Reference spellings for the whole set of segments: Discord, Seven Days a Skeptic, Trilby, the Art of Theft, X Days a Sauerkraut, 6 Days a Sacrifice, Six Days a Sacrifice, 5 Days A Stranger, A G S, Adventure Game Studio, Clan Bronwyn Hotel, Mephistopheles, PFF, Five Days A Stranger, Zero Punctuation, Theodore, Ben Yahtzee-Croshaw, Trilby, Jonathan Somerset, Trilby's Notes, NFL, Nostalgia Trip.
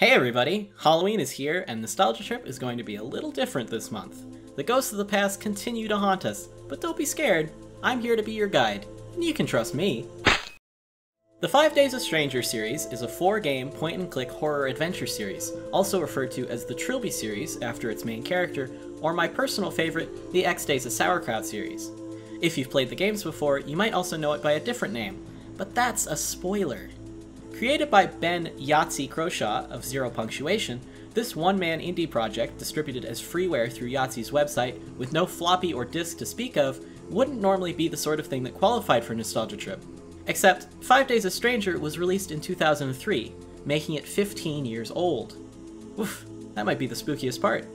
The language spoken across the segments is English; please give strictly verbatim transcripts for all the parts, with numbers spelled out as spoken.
Hey everybody! Halloween is here, and Nostalgia Trip is going to be a little different this month. The ghosts of the past continue to haunt us, but don't be scared. I'm here to be your guide, and you can trust me. The Five Days a Stranger series is a four-game point-and-click horror adventure series, also referred to as the Trilby series after its main character, or my personal favorite, the X Days a Sauerkraut series. If you've played the games before, you might also know it by a different name, but that's a spoiler. Created by Ben Yahtzee-Croshaw of Zero Punctuation, this one-man indie project, distributed as freeware through Yahtzee's website with no floppy or disk to speak of, wouldn't normally be the sort of thing that qualified for Nostalgia Trip. Except, Five Days a Stranger was released in two thousand three, making it fifteen years old. Oof, that might be the spookiest part.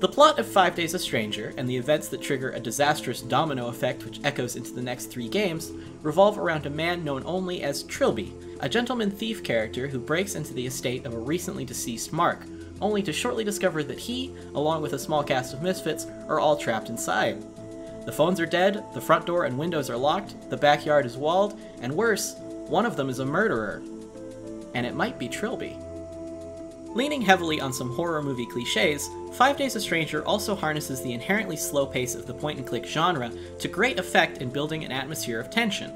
The plot of Five Days a Stranger, and the events that trigger a disastrous domino effect which echoes into the next three games, revolve around a man known only as Trilby, a gentleman thief character who breaks into the estate of a recently deceased Mark, only to shortly discover that he, along with a small cast of misfits, are all trapped inside. The phones are dead, the front door and windows are locked, the backyard is walled, and worse, one of them is a murderer. And it might be Trilby. Leaning heavily on some horror movie cliches, Five Days a Stranger also harnesses the inherently slow pace of the point-and-click genre to great effect in building an atmosphere of tension.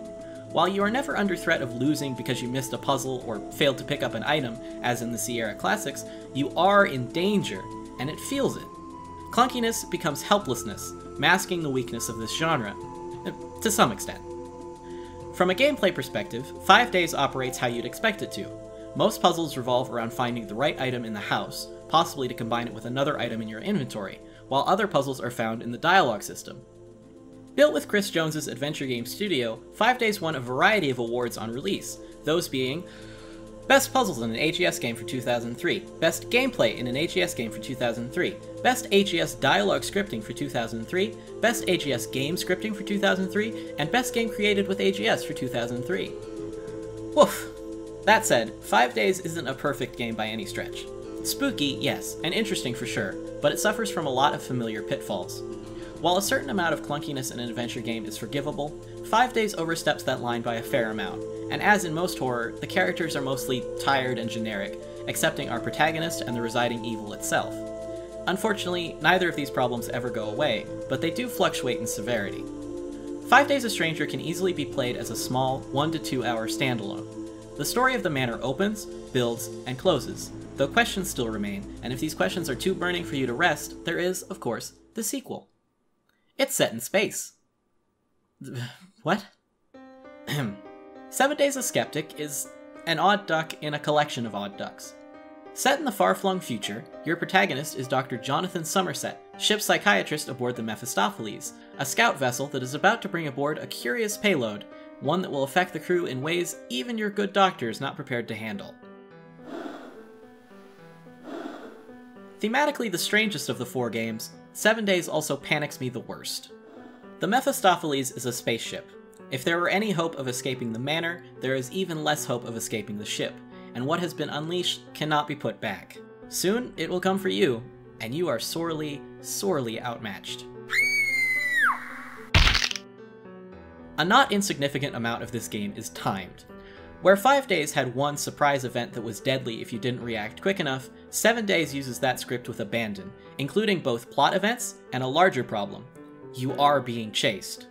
While you are never under threat of losing because you missed a puzzle or failed to pick up an item, as in the Sierra classics, you are in danger, and it feels it. Clunkiness becomes helplessness, masking the weakness of this genre, to some extent. From a gameplay perspective, Five Days operates how you'd expect it to. Most puzzles revolve around finding the right item in the house, possibly to combine it with another item in your inventory, while other puzzles are found in the dialogue system. Built with Chris Jones's Adventure Game Studio, Five Days won a variety of awards on release, those being Best Puzzles in an A G S Game for two thousand three, Best Gameplay in an A G S Game for two thousand three, Best A G S Dialogue Scripting for two thousand three, Best A G S Game Scripting for two thousand three, and Best Game Created with A G S for two thousand three. Woof! That said, Five Days isn't a perfect game by any stretch. Spooky, yes, and interesting for sure, but it suffers from a lot of familiar pitfalls. While a certain amount of clunkiness in an adventure game is forgivable, Five Days oversteps that line by a fair amount, and as in most horror, the characters are mostly tired and generic, excepting our protagonist and the residing evil itself. Unfortunately, neither of these problems ever go away, but they do fluctuate in severity. Five Days a Stranger can easily be played as a small, one to two hour standalone. The story of the manor opens, builds, and closes, though questions still remain, and if these questions are too burning for you to rest, there is, of course, the sequel. It's set in space. What? Seven Days a Skeptic is an odd duck in a collection of odd ducks. Set in the far-flung future, your protagonist is Doctor Jonathan Somerset, ship psychiatrist aboard the Mephistopheles, a scout vessel that is about to bring aboard a curious payload, one that will affect the crew in ways even your good doctor is not prepared to handle. Thematically the strangest of the four games, Seven Days also panics me the worst. The Mephistopheles is a spaceship. If there were any hope of escaping the manor, there is even less hope of escaping the ship, and what has been unleashed cannot be put back. Soon it will come for you, and you are sorely, sorely outmatched. A not insignificant amount of this game is timed. Where Five Days had one surprise event that was deadly if you didn't react quick enough, Seven Days uses that script with abandon, including both plot events and a larger problem. You are being chased.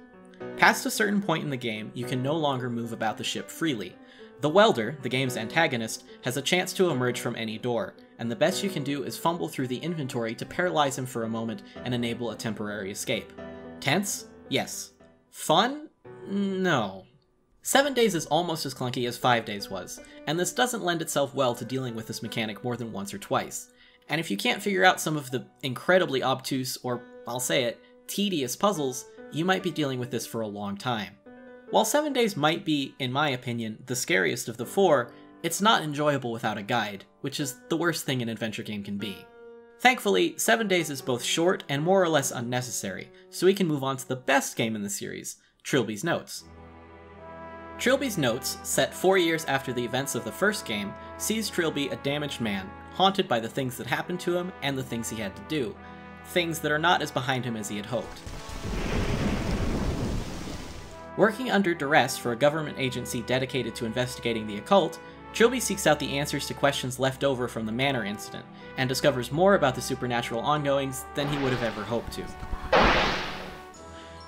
Past a certain point in the game, you can no longer move about the ship freely. The Welder, the game's antagonist, has a chance to emerge from any door, and the best you can do is fumble through the inventory to paralyze him for a moment and enable a temporary escape. Tense? Yes. Fun? No. Seven Days is almost as clunky as Five Days was, and this doesn't lend itself well to dealing with this mechanic more than once or twice. And if you can't figure out some of the incredibly obtuse, or, I'll say it, tedious puzzles, you might be dealing with this for a long time. While Seven Days might be, in my opinion, the scariest of the four, it's not enjoyable without a guide, which is the worst thing an adventure game can be. Thankfully, Seven Days is both short and more or less unnecessary, so we can move on to the best game in the series, Trilby's Notes. Trilby's Notes, set four years after the events of the first game, sees Trilby a damaged man, haunted by the things that happened to him and the things he had to do, things that are not as behind him as he had hoped. Working under duress for a government agency dedicated to investigating the occult, Trilby seeks out the answers to questions left over from the Manor incident, and discovers more about the supernatural ongoings than he would have ever hoped to.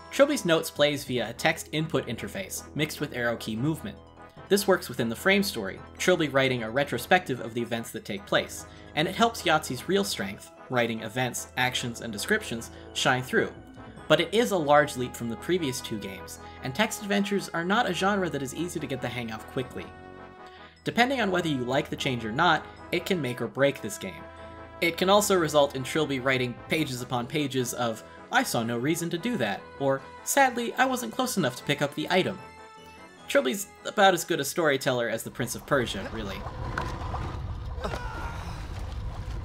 Trilby's Notes plays via a text input interface, mixed with arrow key movement. This works within the frame story, Trilby writing a retrospective of the events that take place, and it helps Yahtzee's real strength, writing events, actions, and descriptions, shine through. But it is a large leap from the previous two games, and text adventures are not a genre that is easy to get the hang of quickly. Depending on whether you like the change or not, it can make or break this game. It can also result in Trilby writing pages upon pages of, "I saw no reason to do that," or "Sadly, I wasn't close enough to pick up the item." Trilby's about as good a storyteller as the Prince of Persia, really.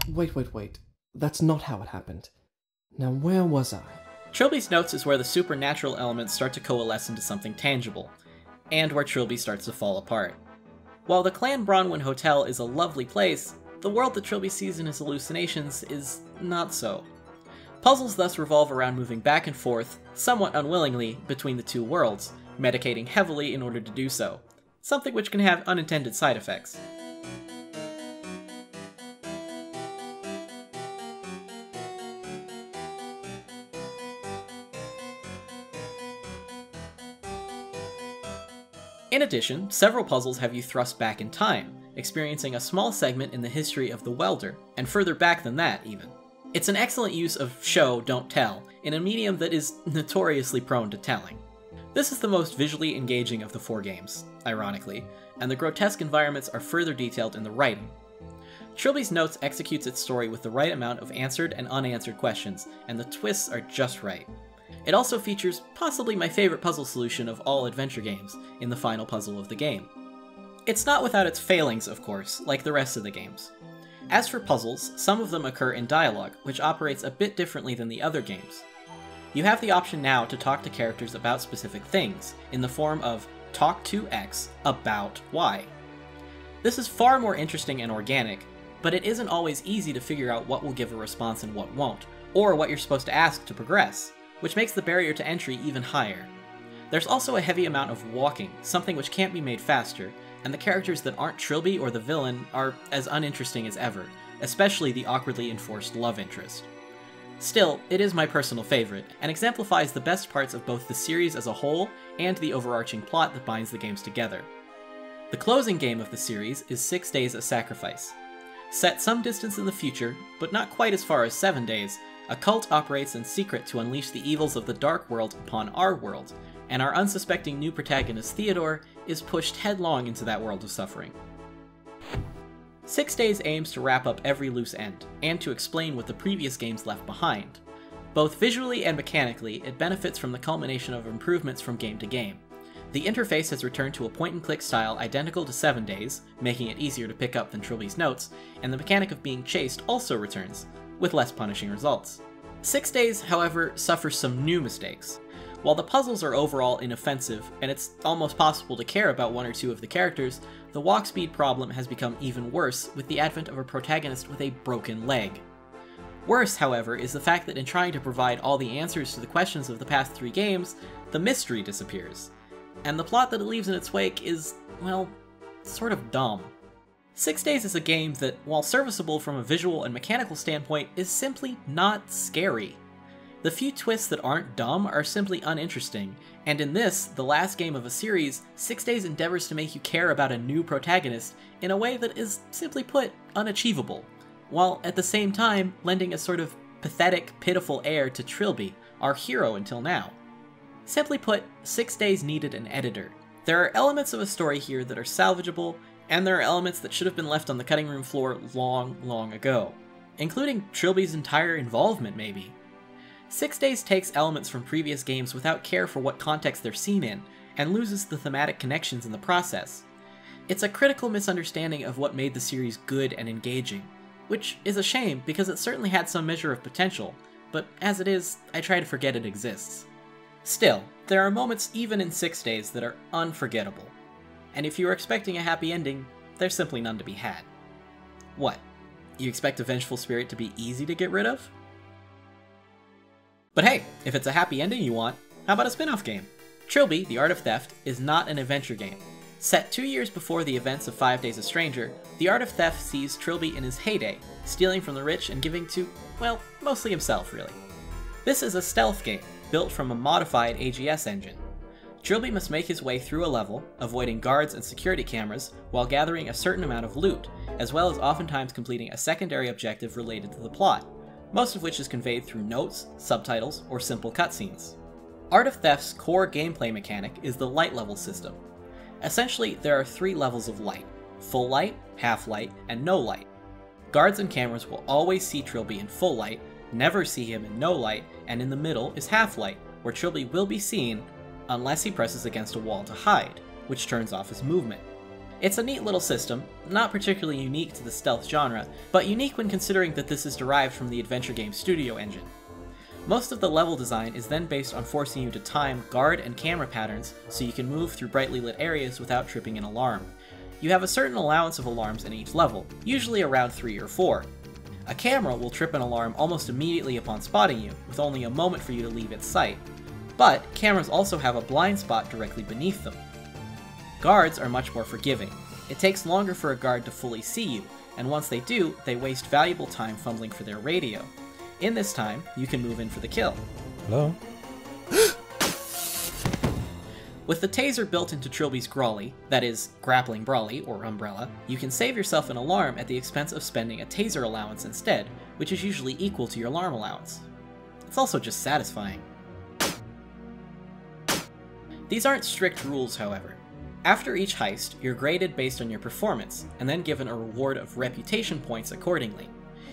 Wait, wait, wait. That's not how it happened. Now where was I? Trilby's Notes is where the supernatural elements start to coalesce into something tangible, and where Trilby starts to fall apart. While the Clan Bronwyn Hotel is a lovely place, the world that Trilby sees in his hallucinations is not so. Puzzles thus revolve around moving back and forth, somewhat unwillingly, between the two worlds, medicating heavily in order to do so, something which can have unintended side effects. In addition, several puzzles have you thrust back in time, experiencing a small segment in the history of the Welder, and further back than that, even. It's an excellent use of show, don't tell, in a medium that is notoriously prone to telling. This is the most visually engaging of the four games, ironically, and the grotesque environments are further detailed in the writing. Trilby's Notes executes its story with the right amount of answered and unanswered questions, and the twists are just right. It also features possibly my favorite puzzle solution of all adventure games, in the final puzzle of the game. It's not without its failings, of course, like the rest of the games. As for puzzles, some of them occur in dialogue, which operates a bit differently than the other games. You have the option now to talk to characters about specific things, in the form of "talk to X about Y." This is far more interesting and organic, but it isn't always easy to figure out what will give a response and what won't, or what you're supposed to ask to progress, which makes the barrier to entry even higher. There's also a heavy amount of walking, something which can't be made faster, and the characters that aren't Trilby or the villain are as uninteresting as ever, especially the awkwardly enforced love interest. Still, it is my personal favorite, and exemplifies the best parts of both the series as a whole and the overarching plot that binds the games together. The closing game of the series is Six Days a Sacrifice. Set some distance in the future, but not quite as far as Seven Days, a cult operates in secret to unleash the evils of the Dark World upon our world, and our unsuspecting new protagonist Theodore is pushed headlong into that world of suffering. Six Days aims to wrap up every loose end, and to explain what the previous games left behind. Both visually and mechanically, it benefits from the culmination of improvements from game to game. The interface has returned to a point-and-click style identical to Seven Days, making it easier to pick up than Trilby's Notes, and the mechanic of being chased also returns, with less punishing results. Six Days, however, suffers some new mistakes. While the puzzles are overall inoffensive, and it's almost possible to care about one or two of the characters, the walk speed problem has become even worse with the advent of a protagonist with a broken leg. Worse, however, is the fact that in trying to provide all the answers to the questions of the past three games, the mystery disappears, and the plot that it leaves in its wake is, well, sort of dumb. Six Days is a game that, while serviceable from a visual and mechanical standpoint, is simply not scary. The few twists that aren't dumb are simply uninteresting, and in this, the last game of a series, Six Days endeavors to make you care about a new protagonist in a way that is, simply put, unachievable, while at the same time lending a sort of pathetic, pitiful air to Trilby, our hero until now. Simply put, Six Days needed an editor. There are elements of a story here that are salvageable, and there are elements that should have been left on the cutting room floor long, long ago, including Trilby's entire involvement, maybe. Six Days takes elements from previous games without care for what context they're seen in, and loses the thematic connections in the process. It's a critical misunderstanding of what made the series good and engaging, which is a shame because it certainly had some measure of potential, but as it is, I try to forget it exists. Still, there are moments even in Six Days that are unforgettable. And if you were expecting a happy ending, there's simply none to be had. What? You expect a vengeful spirit to be easy to get rid of? But hey, if it's a happy ending you want, how about a spin-off game? Trilby, the Art of Theft, is not an adventure game. Set two years before the events of Five Days a Stranger, The Art of Theft sees Trilby in his heyday, stealing from the rich and giving to, well, mostly himself, really. This is a stealth game, built from a modified A G S engine. Trilby must make his way through a level, avoiding guards and security cameras, while gathering a certain amount of loot, as well as oftentimes completing a secondary objective related to the plot, most of which is conveyed through notes, subtitles, or simple cutscenes. Art of Theft's core gameplay mechanic is the light level system. Essentially, there are three levels of light: full light, half light, and no light. Guards and cameras will always see Trilby in full light, never see him in no light, and in the middle is half light, where Trilby will be seen unless he presses against a wall to hide, which turns off his movement. It's a neat little system, not particularly unique to the stealth genre, but unique when considering that this is derived from the Adventure Game Studio engine. Most of the level design is then based on forcing you to time guard and camera patterns so you can move through brightly lit areas without tripping an alarm. You have a certain allowance of alarms in each level, usually around three or four. A camera will trip an alarm almost immediately upon spotting you, with only a moment for you to leave its sight. But cameras also have a blind spot directly beneath them. Guards are much more forgiving. It takes longer for a guard to fully see you, and once they do, they waste valuable time fumbling for their radio. In this time, you can move in for the kill. Hello? With the taser built into Trilby's Grolly, that is, grappling brawly, or umbrella, you can save yourself an alarm at the expense of spending a taser allowance instead, which is usually equal to your alarm allowance. It's also just satisfying. These aren't strict rules, however. After each heist, you're graded based on your performance, and then given a reward of reputation points accordingly.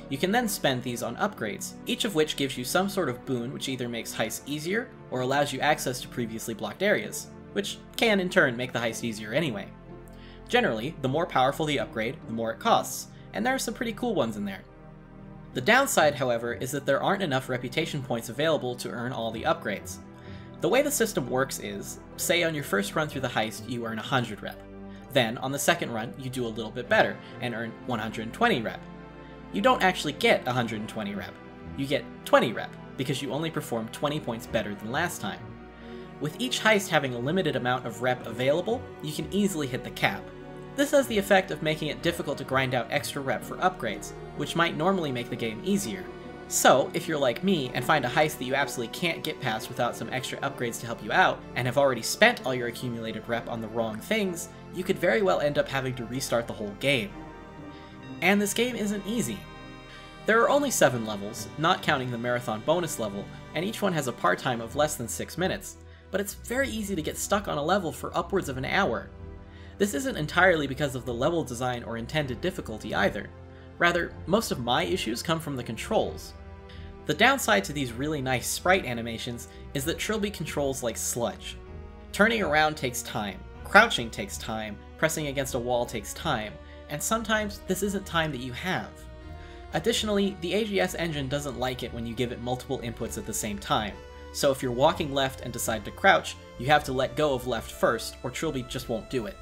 You can then spend these on upgrades, each of which gives you some sort of boon which either makes heists easier or allows you access to previously blocked areas, which can in turn make the heist easier anyway. Generally, the more powerful the upgrade, the more it costs, and there are some pretty cool ones in there. The downside, however, is that there aren't enough reputation points available to earn all the upgrades. The way the system works is, say on your first run through the heist you earn one hundred rep. Then, on the second run, you do a little bit better and earn one hundred twenty rep. You don't actually get one hundred twenty rep, you get twenty rep, because you only performed twenty points better than last time. With each heist having a limited amount of rep available, you can easily hit the cap. This has the effect of making it difficult to grind out extra rep for upgrades, which might normally make the game easier. So, if you're like me and find a heist that you absolutely can't get past without some extra upgrades to help you out, and have already spent all your accumulated rep on the wrong things, you could very well end up having to restart the whole game. And this game isn't easy. There are only seven levels, not counting the marathon bonus level, and each one has a part time of less than six minutes, but it's very easy to get stuck on a level for upwards of an hour. This isn't entirely because of the level design or intended difficulty either. Rather, most of my issues come from the controls. The downside to these really nice sprite animations is that Trilby controls like sludge. Turning around takes time, crouching takes time, pressing against a wall takes time, and sometimes this isn't time that you have. Additionally, the A G S engine doesn't like it when you give it multiple inputs at the same time, so if you're walking left and decide to crouch, you have to let go of left first, or Trilby just won't do it.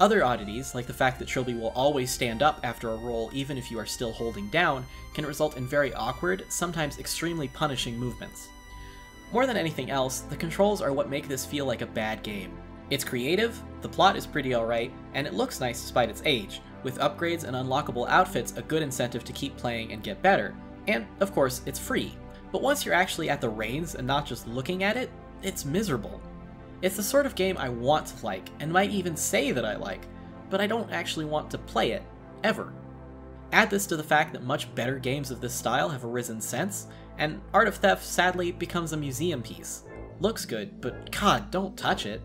Other oddities, like the fact that Trilby will always stand up after a roll even if you are still holding down, can result in very awkward, sometimes extremely punishing movements. More than anything else, the controls are what make this feel like a bad game. It's creative, the plot is pretty alright, and it looks nice despite its age, with upgrades and unlockable outfits a good incentive to keep playing and get better, and, of course, it's free. But once you're actually at the reins and not just looking at it, it's miserable. It's the sort of game I want to like, and might even say that I like, but I don't actually want to play it, ever. Add this to the fact that much better games of this style have arisen since, and Art of Theft sadly becomes a museum piece. Looks good, but god, don't touch it.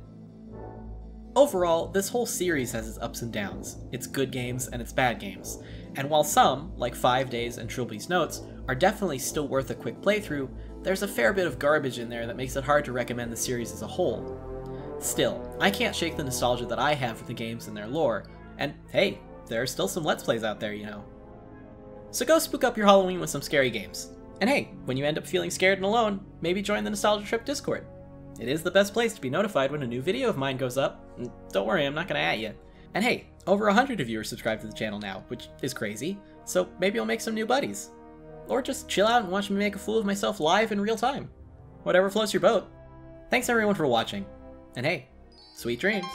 Overall, this whole series has its ups and downs, its good games and its bad games, and while some, like Five Days and Trilby's Notes, are definitely still worth a quick playthrough, there's a fair bit of garbage in there that makes it hard to recommend the series as a whole. Still, I can't shake the nostalgia that I have for the games and their lore, and hey, there are still some Let's Plays out there, you know. So go spook up your Halloween with some scary games, and hey, when you end up feeling scared and alone, maybe join the Nostalgia Trip Discord. It is the best place to be notified when a new video of mine goes up. Don't worry, I'm not gonna at you. And hey, over a hundred of you are subscribed to the channel now, which is crazy, so maybe I'll make some new buddies. Or just chill out and watch me make a fool of myself live in real time. Whatever floats your boat. Thanks everyone for watching, and hey, sweet dreams.